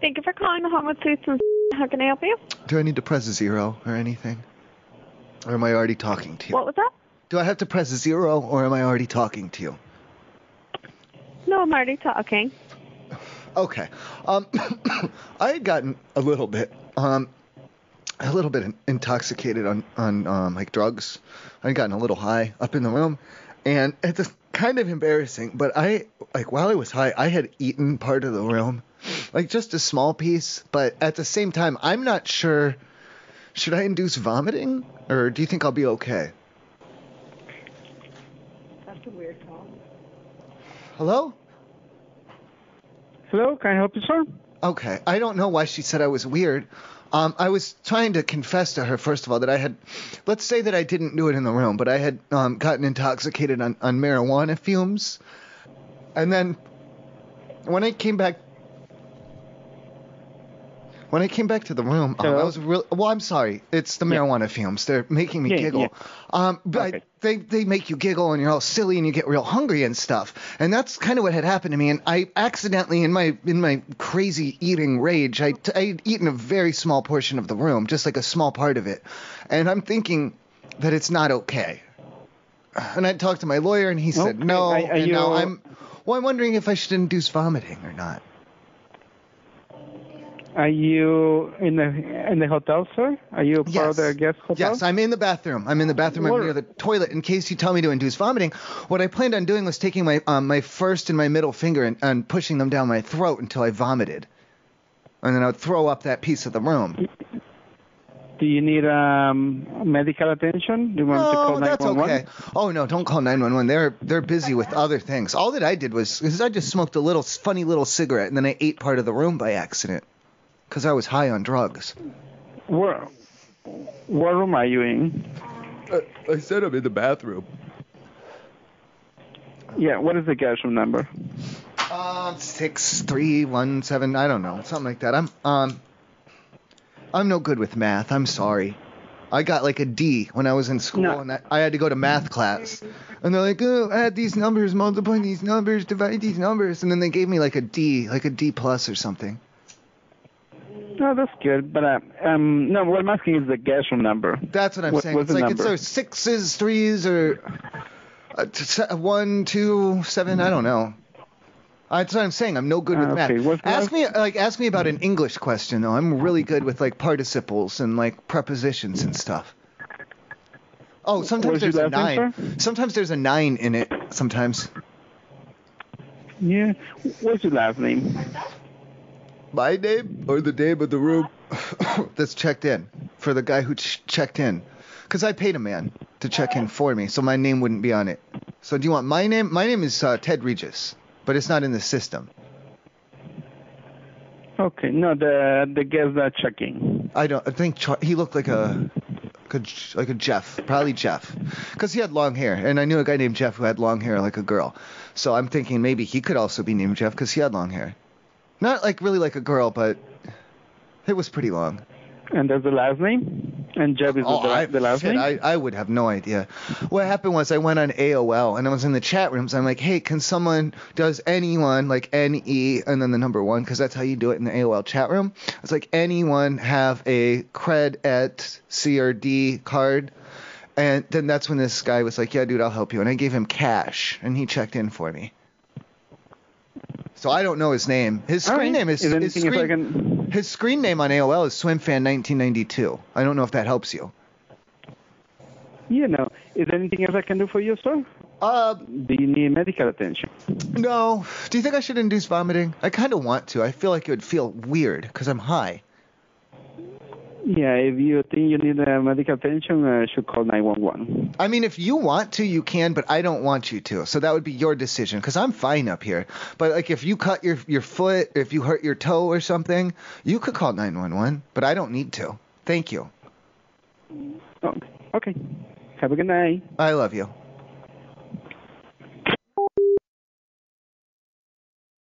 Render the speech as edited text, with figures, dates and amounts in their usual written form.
Thank you for calling the Homewood Suites. How can I help you? Do I need to press 0 or anything? Or am I already talking to you? What was that? Do I have to press 0 or am I already talking to you? No, I'm already talking. Okay. I had gotten a little bit intoxicated on like drugs. I had gotten a little high up in the room, and it's kind of embarrassing, but while I was high, I had eaten part of the room, like just a small piece, but at the same time, I'm not sure, should I induce vomiting, or do you think I'll be okay? That's a weird call. Hello? Hello, can I help you, sir? Okay, I don't know why she said I was weird. I was trying to confess to her, first of all, that I had, let's say that I didn't do it in the room, but I had gotten intoxicated on marijuana fumes. And then when I came back to the room, I was really, well, I'm sorry. It's the marijuana fumes. They're making me giggle. Yeah. But okay. They make you giggle and you're all silly and you get real hungry and stuff. And that's kind of what had happened to me. And I accidentally, in my crazy eating rage, I had eaten a very small portion of the room, just like a small part of it. And I'm thinking that it's not okay. And I talked to my lawyer and he said, okay. No. I'm wondering if I should induce vomiting or not. Are you in the hotel, sir? Are you part of the guest hotel? Yes, I'm in the bathroom. I'm near the toilet. In case you tell me to induce vomiting, what I planned on doing was taking my first and my middle finger and pushing them down my throat until I vomited. And then I would throw up that piece of the room. Do you need medical attention? Do you want to call 911? No, that's okay. Oh, no, don't call 911. They're busy with other things. All that I did was I just smoked a little funny little cigarette, and then I ate part of the room by accident. Because I was high on drugs. What room are you in? I said I'm in the bathroom. Yeah, what is the guest room number? 6317, I don't know, something like that. I'm no good with math, I'm sorry. I got like a D when I was in school, and I had to go to math class. And they're like, oh, add these numbers, multiply these numbers, divide these numbers. And then they gave me like a D plus or something. No, that's good, but no. What I'm asking is the guest room number. That's what I'm saying. What's it's like number? It's sixes, threes, or 1, 2, 7. I don't know. That's what I'm saying. I'm no good with math. What's ask me about an English question though. I'm really good with like participles and like prepositions and stuff. Oh, sometimes there's a 9. Sometimes there's a 9 in it. Sometimes. Yeah. What's your last name? My name or the name of the room that's checked in for the guy who checked in, because I paid a man to check in for me, so my name wouldn't be on it. So do you want my name? My name is Ted Regis, but it's not in the system. Okay, no, the guest that checked in. He looked like a Jeff, probably Jeff, because he had long hair, and I knew a guy named Jeff who had long hair like a girl. So I'm thinking maybe he could also be named Jeff because he had long hair. Not like really like a girl, but it was pretty long. And that's the last name? And Jeb is the last name? I would have no idea. What happened was I went on AOL, and I was in the chat rooms. I'm like, hey, can someone, does anyone, like N-E, and then the number 1, because that's how you do it in the AOL chat room. It's like, anyone have a cred at CRD card? And then that's when this guy was like, yeah, dude, I'll help you. And I gave him cash, and he checked in for me. So I don't know his name. His screen name his screen name on AOL is SwimFan1992. I don't know if that helps you. Yeah, no. Is there anything else I can do for you, sir? Do you need medical attention? No. Do you think I should induce vomiting? I kind of want to. I feel like it would feel weird because I'm high. Yeah, if you think you need medical attention, you should call 911. I mean, if you want to, you can, but I don't want you to. So that would be your decision, because I'm fine up here. But, like, if you cut your foot, if you hurt your toe or something, you could call 911, but I don't need to. Thank you. Okay. Have a good night. I love you.